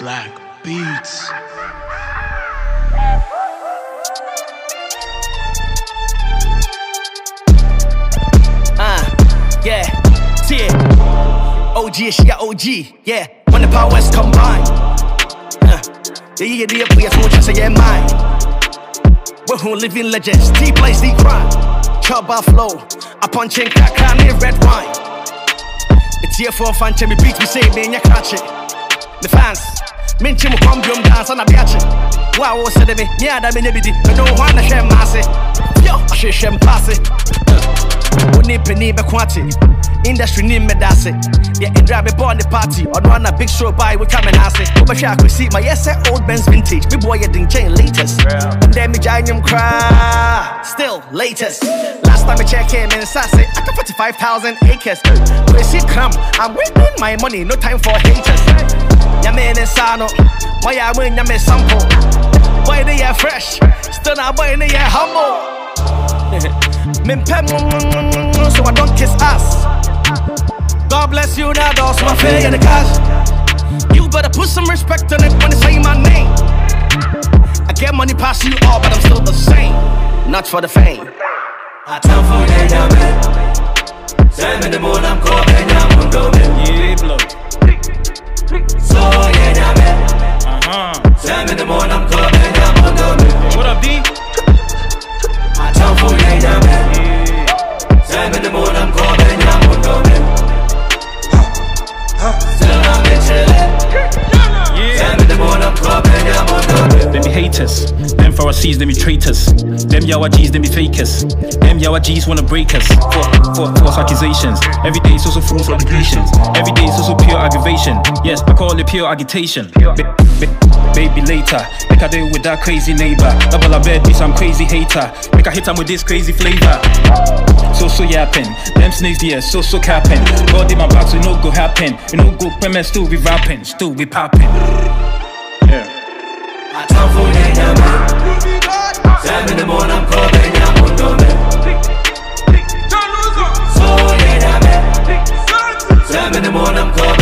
Black Beats. Yeah, see it. OG, she got OG, yeah. When the powers combine, yeah, the up, we have no chance to get mine. We're who living legends, deep place, deep crime. Chub our flow, I punch in crack, candy, red wine. The tear for a fan, me beats me, say, man, you catch it. The fans, me and Jim will come drum dance, and I be at it. Wow, what's it, me? Yeah, that me, nobody, I don't want to share massive. Yo, I should share massive. Penny Bequati, industry name Medassi. Yeah, and drive born the party. I'd run a big show by we come and ask it. But I could see my yes, old man's vintage. We boy, you didn't change latest. And then me join him cry. Still latest. Last time I check him in Sassy, I got 45,000 acres. But see, come, I'm winning my money, no time for haters. Yamin and Sano, why I win Yamin sample? Boy, they are fresh, still not boy, they are humble. So I don't kiss ass. God bless you now, dog, so I feel in the cash. You better put some respect on it when they say my name. I get money past you all, but I'm still the same. Not for the fame. I tell for Benjamin. Time in the moon, I'm called Benjamin Domin. So Benjamin. Time in the moon, I'm called Benjamin Domin. What up, D? I tell for Benjamin. I'm in the mood, I'm calling, I'm condoning. Still I'm in chillin'. I'm in the mood, I'm calling, I'm condoning. Them be haters, them for our C's, them be traitors. Them yawa G's, them be fakers. Them yawa G's wanna break us. False accusations. Every day so false allegations. Every day so pure aggravation. Yes, I call it pure agitation. Baby later, make I deal with that crazy neighbor. Double a bed, bitch, I'm crazy hater. Make I hit him with this crazy flavor. So yapping, them snakes, yeah, so capping. God in my box, it no go happen. It no go premise, still we rapping, still we popping. Yeah. I tell for Yaman. Sam in the morning, I'm calling Yaman Domin. So Yaman. Sam in the morning, I'm calling.